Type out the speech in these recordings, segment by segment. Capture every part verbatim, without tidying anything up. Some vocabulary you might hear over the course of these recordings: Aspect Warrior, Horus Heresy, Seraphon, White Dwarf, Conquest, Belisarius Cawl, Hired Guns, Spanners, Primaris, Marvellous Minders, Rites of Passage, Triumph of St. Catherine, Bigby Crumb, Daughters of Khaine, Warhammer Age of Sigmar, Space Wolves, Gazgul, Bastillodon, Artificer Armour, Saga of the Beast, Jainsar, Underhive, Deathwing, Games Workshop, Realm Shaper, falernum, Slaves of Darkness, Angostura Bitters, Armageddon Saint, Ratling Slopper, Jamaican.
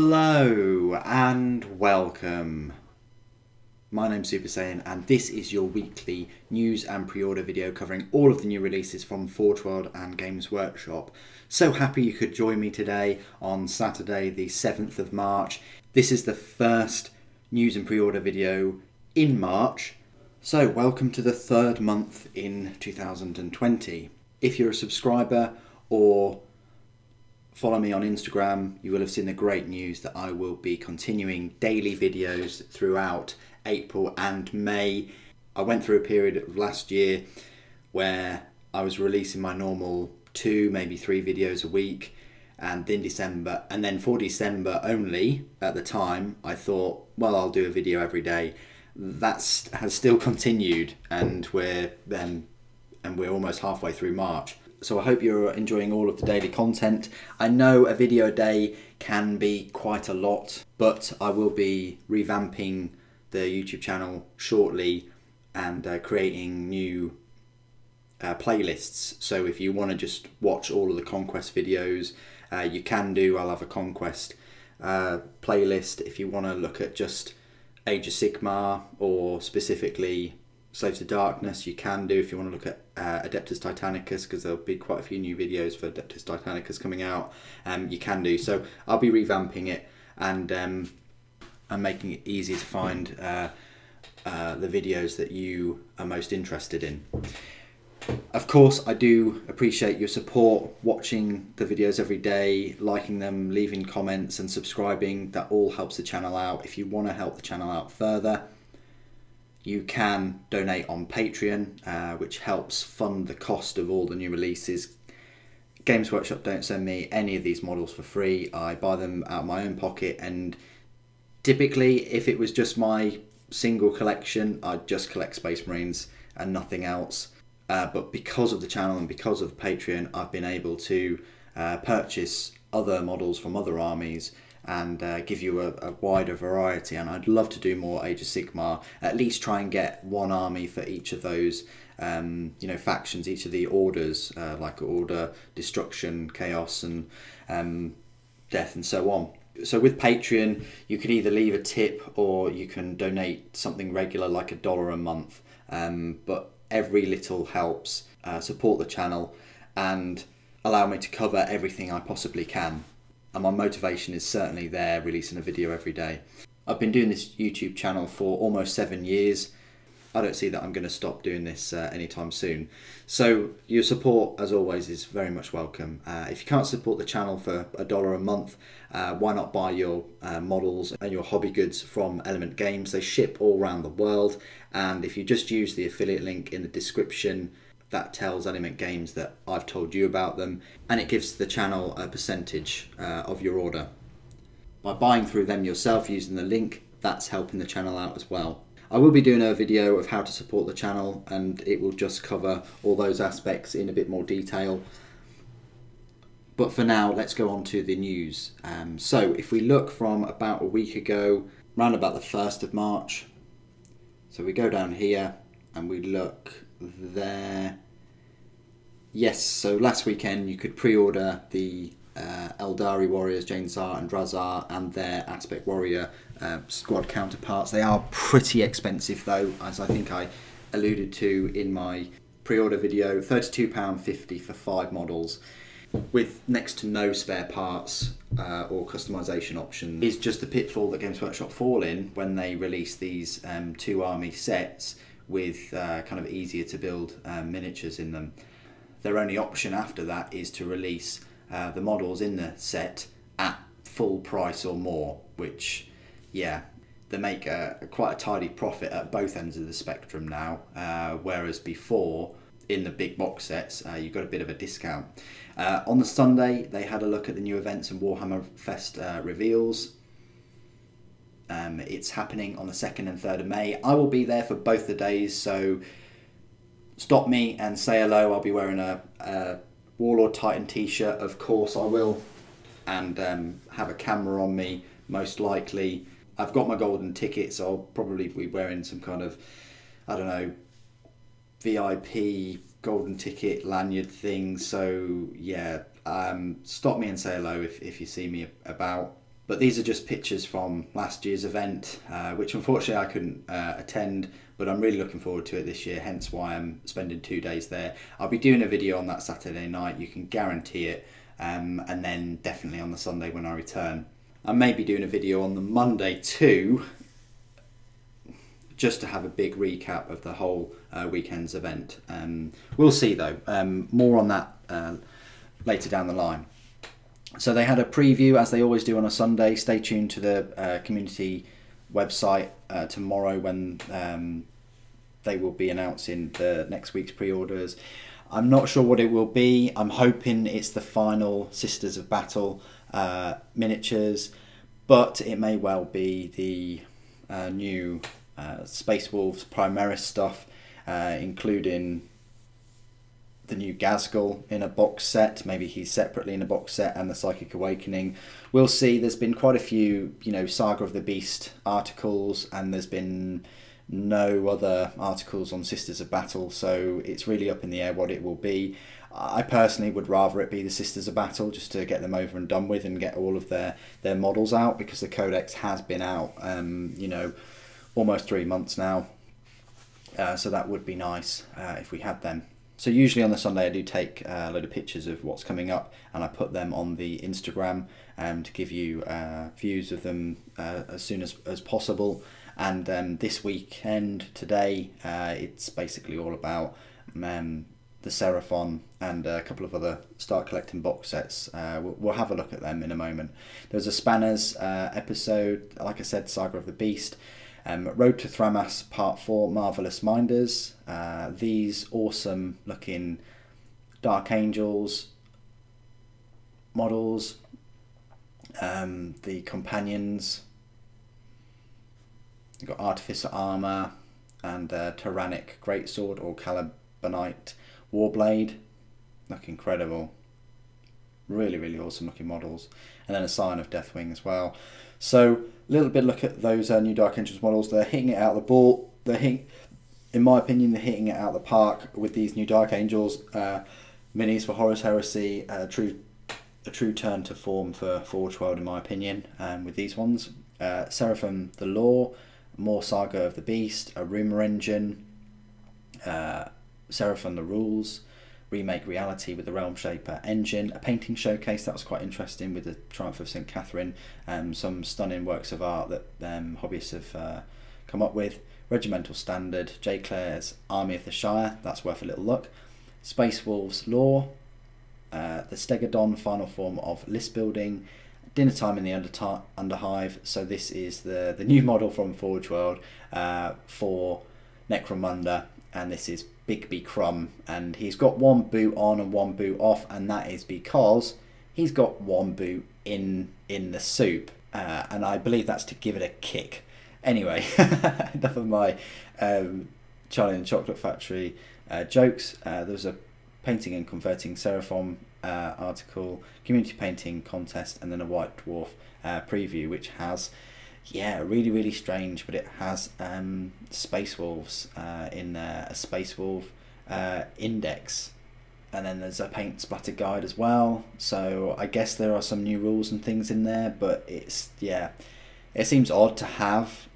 Hello and welcome. My name's Super Saiyan and this is your weekly news and pre-order video covering all of the new releases from Forge World and Games Workshop. So happy you could join me today on Saturday the seventh of March. This is the first news and pre-order video in March. So welcome to the third month in two thousand twenty. If you're a subscriber or follow me on Instagram, you will have seen the great news that I will be continuing daily videos throughout April and May. I went through a period of last year where I was releasing my normal two, maybe three videos a week, and then December, and then for December only, at the time, I thought, well, I'll do a video every day. That has still continued, and we're, um, and we're almost halfway through March. So I hope you're enjoying all of the daily content. I know a video a day can be quite a lot, but I will be revamping the YouTube channel shortly and uh, creating new uh, playlists. So if you want to just watch all of the Conquest videos, uh, you can do. I'll have a Conquest uh, playlist. If you want to look at just Age of Sigmar or specifically Slaves of Darkness, you can do. If you want to look at uh, Adeptus Titanicus, because there'll be quite a few new videos for Adeptus Titanicus coming out, um, you can do. So I'll be revamping it and um, I'm making it easy to find uh, uh, the videos that you are most interested in. Of course, I do appreciate your support, watching the videos every day, liking them, leaving comments and subscribing. That all helps the channel out. If you want to help the channel out further, you can donate on Patreon, uh, which helps fund the cost of all the new releases. Games Workshop don't send me any of these models for free. I buy them out of my own pocket, and typically if it was just my single collection, I'd just collect Space Marines and nothing else. Uh, but because of the channel and because of Patreon, I've been able to uh, purchase other models from other armies and uh, give you a, a wider variety, and I'd love to do more Age of Sigmar, at least try and get one army for each of those um, you know, factions, each of the orders, uh, like Order, Destruction, Chaos and um, Death and so on. So with Patreon, you can either leave a tip or you can donate something regular like a dollar a month, um, but every little helps uh, support the channel and allow me to cover everything I possibly can. And my motivation is certainly there, releasing a video every day. I've been doing this YouTube channel for almost seven years. I don't see that I'm going to stop doing this uh, anytime soon. So your support, as always, is very much welcome. Uh, if you can't support the channel for a dollar a month, uh, why not buy your uh, models and your hobby goods from Element Games? They ship all around the world, and if you just use the affiliate link in the description, that tells Element Games that I've told you about them, and it gives the channel a percentage uh, of your order. By buying through them yourself using the link, that's helping the channel out as well. I will be doing a video of how to support the channel, and it will just cover all those aspects in a bit more detail. But for now, let's go on to the news. Um, so if we look from about a week ago, round about the first of March, so we go down here and we look there. Yes, so last weekend you could pre-order the uh, Eldari Warriors, Jainsar and Draszar, and their Aspect Warrior uh, squad counterparts. They are pretty expensive though, as I think I alluded to in my pre-order video. thirty-two pounds fifty for five models with next to no spare parts uh, or customization options. It's just the pitfall that Games Workshop fall in when they release these um, two army sets with uh, kind of easier to build uh, miniatures in them. Their only option after that is to release uh, the models in the set at full price or more, which, yeah, they make a, a quite a tidy profit at both ends of the spectrum now, uh, whereas before, in the big box sets, uh, you got a bit of a discount. Uh, on the Sunday, they had a look at the new events and Warhammer Fest uh, reveals. Um, it's happening on the second and third of May. I will be there for both the days, so stop me and say hello. I'll be wearing a, a Warlord Titan t-shirt, of course I will, and um, have a camera on me, most likely. I've got my golden ticket, so I'll probably be wearing some kind of, I don't know, V I P golden ticket lanyard thing. So yeah, um, stop me and say hello if, if you see me about. But these are just pictures from last year's event, uh, which unfortunately I couldn't uh, attend, but I'm really looking forward to it this year, hence why I'm spending two days there. I'll be doing a video on that Saturday night, you can guarantee it, um, and then definitely on the Sunday when I return. I may be doing a video on the Monday too, just to have a big recap of the whole uh, weekend's event. Um, we'll see though, um, more on that uh, later down the line. So they had a preview, as they always do on a Sunday. Stay tuned to the uh, community website uh, tomorrow when um, they will be announcing the next week's pre-orders. I'm not sure what it will be. I'm hoping it's the final Sisters of Battle uh, miniatures, but it may well be the uh, new uh, Space Wolves Primaris stuff, uh, including the new Gazgul in a box set. Maybe he's separately in a box set, and the Psychic Awakening. We'll see. There's been quite a few, you know, Saga of the Beast articles, and there's been no other articles on Sisters of Battle, so it's really up in the air what it will be. I personally would rather it be the Sisters of Battle, just to get them over and done with and get all of their, their models out, because the Codex has been out, um, you know, almost three months now. Uh, so that would be nice uh, if we had them. So usually on the Sunday I do take a load of pictures of what's coming up, and I put them on the Instagram um, to give you uh, views of them uh, as soon as, as possible. And um, this weekend, today, uh, it's basically all about um, the Seraphon and a couple of other Star Collecting box sets. Uh, we'll, we'll have a look at them in a moment. There's a Spanners uh, episode, like I said, Saga of the Beast. Um, Road to Thramas Part four, Marvellous Minders, uh, these awesome looking Dark Angels models, um, the Companions, you've got Artificer Armour and uh, Tyrannic Greatsword or Calibanite Warblade, look incredible, really really awesome looking models, and then a Sign of Deathwing as well. So a little bit look at those uh, new Dark Angels models. They're hitting it out of the ball. They're hitting, in my opinion, they're hitting it out of the park with these new Dark Angels uh, minis for Horus Heresy. A true, a true turn to form for Forge World, in my opinion. Um, with these ones, uh, Seraphim, the Law, more Saga of the Beast, a Rumor Engine, uh, Seraphim, the Rules, remake reality with the Realm Shaper engine, a painting showcase that was quite interesting with the Triumph of Saint Catherine, um, some stunning works of art that um, hobbyists have uh, come up with, Regimental Standard, J. Clare's Army of the Shire, that's worth a little look, Space Wolves Lore, uh, the Stegodon final form of list building, Dinner Time in the Under Underhive, so this is the, the new model from Forge World uh, for Necromunda, and this is Bigby Crumb, and he's got one boot on and one boot off, and that is because he's got one boot in in the soup, uh, and I believe that's to give it a kick. Anyway, enough of my um, Charlie and the Chocolate Factory uh, jokes. Uh, there was a painting and converting Seraphon uh, article, community painting contest, and then a White Dwarf uh, preview, which has, yeah, really, really strange, but it has um, Space Wolves uh, in there, a Space Wolf uh, index. And then there's a paint splatter guide as well. So I guess there are some new rules and things in there, but it's, yeah, it seems odd to have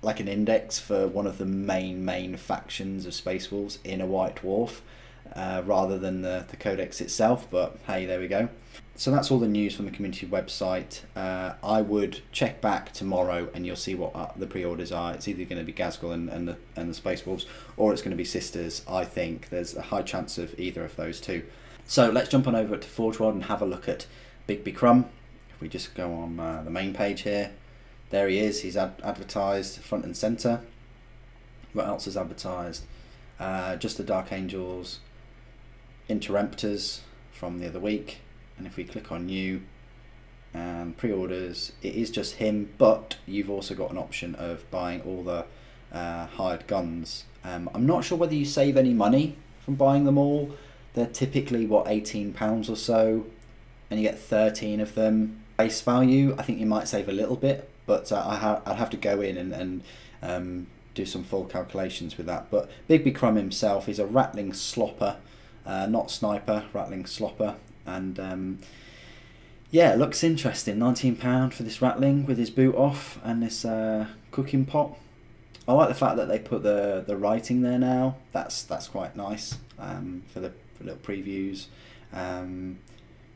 like an index for one of the main, main factions of Space Wolves in a White Dwarf uh, rather than the, the Codex itself, but hey, there we go. So that's all the news from the community website. Uh, I would check back tomorrow and you'll see what the pre-orders are. It's either going to be Gazgul and, and, the, and the Space Wolves, or it's going to be Sisters, I think. There's a high chance of either of those two. So let's jump on over to Forge World and have a look at Bigby Crumb. If we just go on uh, the main page here, there he is. He's ad advertised front and centre. What else is advertised? Uh, just the Dark Angels Interrupters from the other week. And if we click on new and pre-orders, it is just him, but you've also got an option of buying all the uh, hired guns. Um, I'm not sure whether you save any money from buying them all. They're typically, what, eighteen pounds or so, and you get thirteen of them. Base value, I think you might save a little bit, but uh, I ha I'd have to go in and, and um, do some full calculations with that. But Bigby Crumb himself is a Ratling Slopper, uh, not Sniper, Ratling Slopper. And um, yeah, it looks interesting. nineteen pounds for this Ratling with his boot off and this uh, cooking pot. I like the fact that they put the the writing there now. That's that's quite nice um, for the for little previews. Um,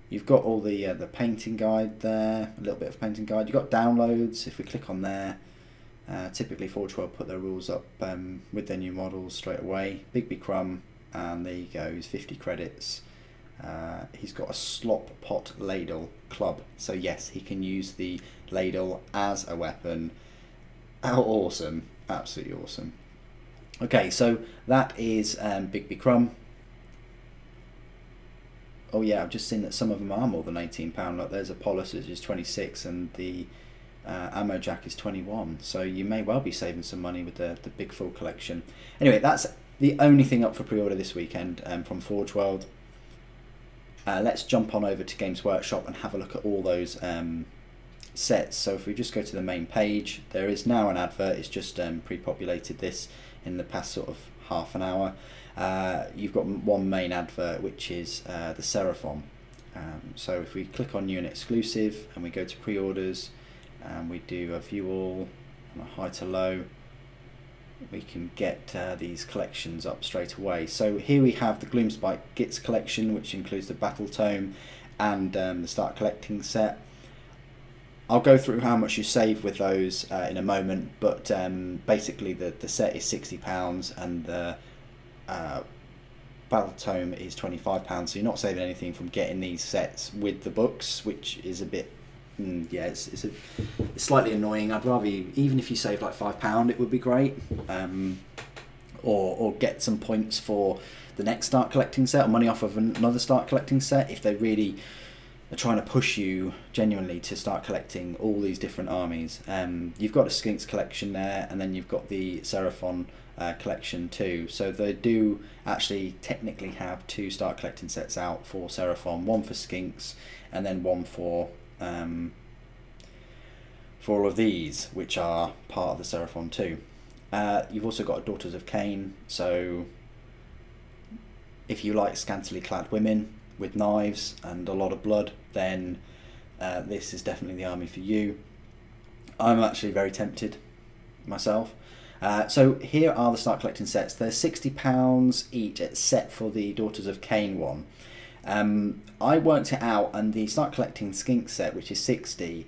you've got all the uh, the painting guide there, a little bit of painting guide. You've got downloads. If we click on there, uh, typically Forge World put their rules up um, with their new models straight away. Bigby Crumb, and there you go. He's fifty credits. Uh, he's got a slop pot ladle club, so yes, he can use the ladle as a weapon. How awesome! Absolutely awesome. Okay, so that is um, Bigby Crumb. Oh yeah, I've just seen that some of them are more than eighteen pounds. Like there's Apollos, which is twenty-six, and the uh, Ammo Jack is twenty-one. So you may well be saving some money with the the big full collection. Anyway, that's the only thing up for pre-order this weekend um, from Forge World. Uh, let's jump on over to Games Workshop and have a look at all those um, sets. So if we just go to the main page, there is now an advert. It's just um, pre-populated this in the past sort of half an hour. Uh, you've got one main advert, which is uh, the Seraphon. Um, so if we click on new and exclusive and we go to pre-orders and we do a view all and a high to low, we can get uh, these collections up straight away. So here we have the Gloomspite Gitz collection, which includes the Battle Tome and um, the Star Collecting set. I'll go through how much you save with those uh, in a moment, but um, basically the, the set is sixty pounds and the uh, Battle Tome is twenty-five pounds, so you're not saving anything from getting these sets with the books, which is a bit... yeah, it's, it's, a, it's slightly annoying. I'd rather you, even if you save like five pounds, it would be great. Um, or, or get some points for the next Start Collecting set or money off of another Start Collecting set if they really are trying to push you genuinely to start collecting all these different armies. Um, you've got a Skinks collection there, and then you've got the Seraphon uh, collection too. So they do actually technically have two Start Collecting sets out for Seraphon, one for Skinks and then one for... Um, for all of these, which are part of the Seraphon too. Uh, you've also got a Daughters of Khaine, so if you like scantily clad women with knives and a lot of blood, then uh, this is definitely the army for you. I'm actually very tempted myself. Uh, so here are the Start Collecting sets. They're sixty pounds each except for the Daughters of Khaine one. Um, I worked it out, and the Start Collecting Skink set, which is sixty,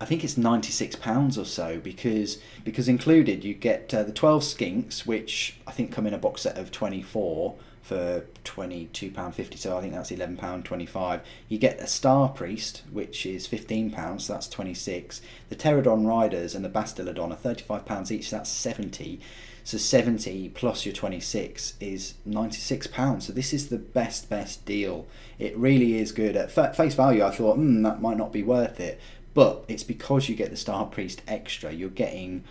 I think it's ninety-six pounds or so, because because included you get uh, the twelve Skinks, which I think come in a box set of twenty-four for twenty-two pounds fifty, so I think that's eleven pounds twenty-five. You get a Star Priest, which is fifteen pounds, so that's twenty-six. The Pterodon Riders and the Bastillodon are thirty-five pounds each, so that's seventy. So seventy plus your twenty-six is ninety-six pounds. So this is the best, best deal. It really is good. At face value, I thought, hmm, that might not be worth it. But it's because you get the Star Priest extra. You're getting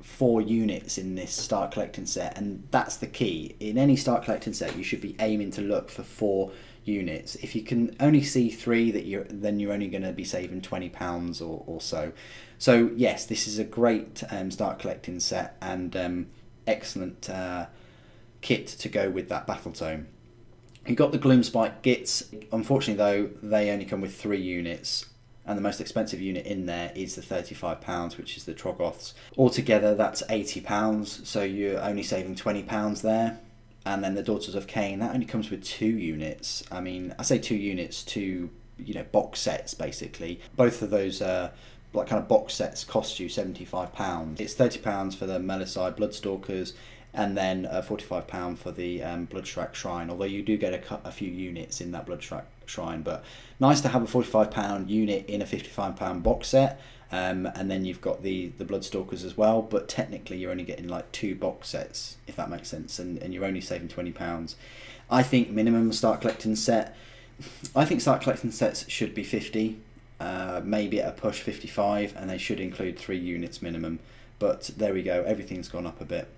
four units in this Star Collecting set. And that's the key. In any Star Collecting set, you should be aiming to look for four units. If you can only see three, that you're then you're only going to be saving twenty pounds or, or so. So yes, this is a great um, Start Collecting set, and um, excellent uh, kit to go with that Battle Tome. You've got the Gloomspite Gitz. Unfortunately though, they only come with three units, and the most expensive unit in there is the thirty-five pounds, which is the Troggoths. Altogether that's eighty pounds, so you're only saving twenty pounds there. And then the Daughters of Khaine, that only comes with two units. I mean, I say two units, two, you know, box sets basically. Both of those uh, like kind of box sets cost you seventy-five pounds. It's thirty pounds for the Melicide Bloodstalkers, and then uh, forty-five pounds for the um, Bloodtrack Shrine, although you do get a, a few units in that Bloodtrack Shrine. But nice to have a forty-five pound unit in a fifty-five pound box set. Um, and then you've got the, the Bloodstalkers as well, but technically you're only getting like two box sets, if that makes sense, and, and you're only saving twenty pounds. I think minimum Start Collecting set, I think Start Collecting sets should be fifty, uh, maybe at a push fifty-five, and they should include three units minimum. But there we go, everything's gone up a bit.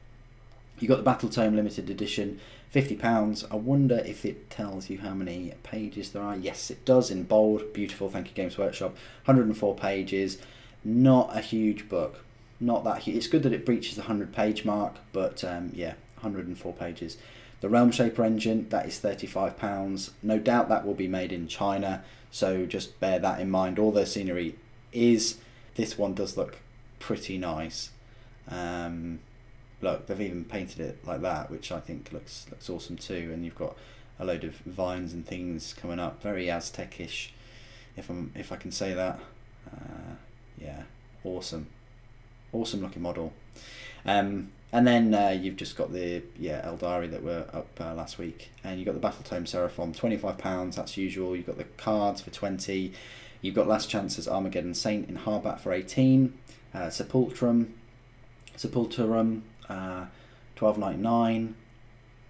You've got the Battle Tome Limited Edition, fifty pounds. I wonder if it tells you how many pages there are. Yes, it does, in bold, beautiful, thank you Games Workshop, one hundred and four pages. Not a huge book, not that huge. It's good that it breaches the one hundred page mark, but um, yeah, one hundred and four pages. The Realm Shaper engine, that is thirty-five pounds. No doubt that will be made in China, so just bear that in mind. All their scenery is. This one does look pretty nice. Um, look, they've even painted it like that, which I think looks looks awesome too. And you've got a load of vines and things coming up, very Aztec-ish, if I'm if I can say that. Uh, yeah, awesome, awesome looking model. Um, and then uh, you've just got the yeah Eldari that were up uh, last week, and you've got the Battle Tome Seraphon, twenty-five pounds, that's usual. You've got the cards for twenty. You've got Last Chance's Armageddon Saint in hardback for eighteen. Uh, Sepultrum, Sepulturum, uh, twelve ninety-nine,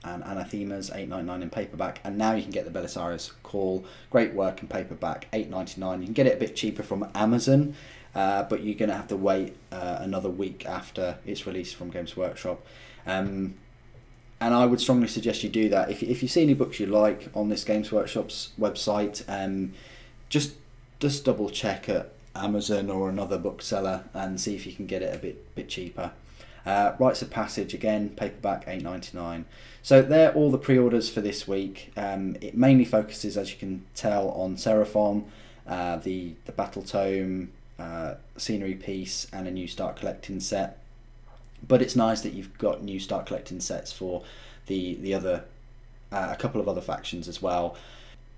and Anathema's eight ninety-nine in paperback. And now you can get the Belisarius Call, great work in paperback, eight ninety-nine. You can get it a bit cheaper from Amazon, uh, but you're going to have to wait uh, another week after it's released from Games Workshop. Um, and I would strongly suggest you do that. If, if you see any books you like on this Games Workshop's website, um, just just double check at Amazon or another bookseller and see if you can get it a bit bit cheaper. Uh, Rites of Passage, again, paperback, eight ninety-nine. So they're all the pre-orders for this week. Um, it mainly focuses, as you can tell, on Seraphon, uh, the, the Battle Tome, uh, Scenery Piece, and a new Start Collecting set. But it's nice that you've got new Start Collecting sets for the, the other, uh, a couple of other factions as well.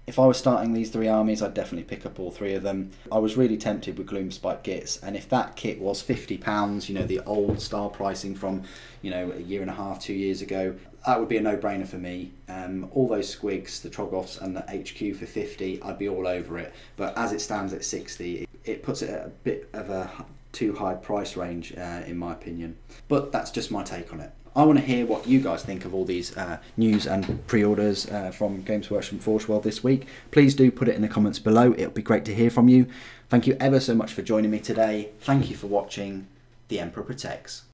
If I was starting these three armies, I'd definitely pick up all three of them. I was really tempted with Gloomspite Gitz, and if that kit was fifty pounds, you know, the old style pricing from, you know, a year and a half, two years ago, that would be a no-brainer for me. Um, all those squigs, the Troggoths and the H Q for fifty, I'd be all over it. But as it stands at sixty, it, it puts it at a bit of a too high price range, uh, in my opinion. But that's just my take on it. I want to hear what you guys think of all these uh, news and pre-orders uh, from Games Workshop and Forge World this week. Please do put it in the comments below. It'll be great to hear from you. Thank you ever so much for joining me today. Thank you for watching. The Emperor Protects.